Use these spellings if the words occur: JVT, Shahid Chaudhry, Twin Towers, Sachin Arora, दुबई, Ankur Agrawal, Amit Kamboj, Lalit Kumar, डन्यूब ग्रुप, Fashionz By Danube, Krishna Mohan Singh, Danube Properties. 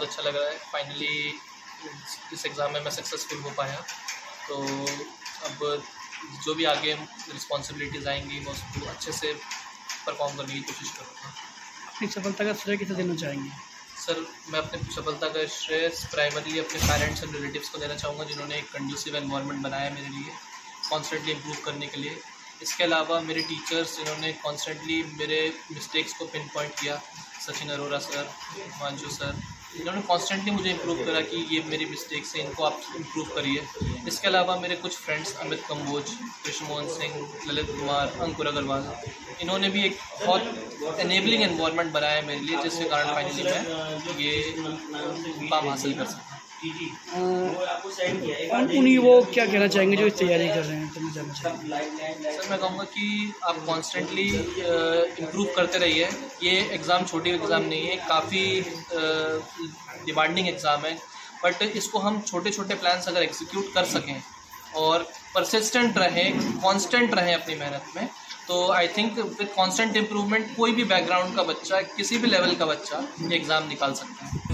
बहुत अच्छा लग रहा है। फाइनली इस एग्ज़ाम में मैं सक्सेसफुल हो पाया। तो अब जो भी आगे रिस्पॉन्सिबिलिटीज़ आएंगी मैं उसको अच्छे से परफॉर्म करने की कोशिश करूँगा। अपनी सफलता का श्रेय किसे देना चाहेंगे? सर, मैं अपनी सफलता का श्रेय प्राइमरली अपने पेरेंट्स एंड रिलेटिव्स को देना चाहूँगा, जिन्होंने एक कंड्यूसिव एनवायरनमेंट बनाया मेरे लिए कॉन्स्टेंटली इम्प्रूव करने के लिए। इसके अलावा मेरे टीचर्स, जिन्होंने कॉन्स्टेंटली मेरे मिस्टेक्स को पिन पॉइंट किया, सचिन अरोरा सर, मांजू सर, इन्होंने कॉन्स्टेंटली मुझे इम्प्रूव करा कि ये मेरी मिस्टेक्स हैं, इनको आप इम्प्रूव करिए। इसके अलावा मेरे कुछ फ्रेंड्स अमित कंबोज, कृष्ण मोहन सिंह, ललित कुमार, अंकुर अग्रवाल, इन्होंने भी एक बहुत एनेबलिंग एनवायरनमेंट बनाया है मेरे लिए, जिसके कारण फाइनली मैं ये काम हासिल कर सकता हूँ। उन्हीं वो क्या कहना चाहेंगे जो तैयारी कर रहे हैं? सर, मैं कहूँगा कि आप कॉन्स्टेंटली इम्प्रूव करते रहिए। ये एग्ज़ाम छोटी एग्ज़ाम नहीं है, काफ़ी डिमांडिंग एग्ज़ाम है, बट इसको हम छोटे छोटे प्लान्स अगर एग्जीक्यूट कर सकें और परसिस्टेंट रहें, कॉन्स्टेंट रहें अपनी मेहनत में, तो I think with constant improvement कोई भी बैकग्राउंड का बच्चा, किसी भी लेवल का बच्चा एग्ज़ाम निकाल सकता है।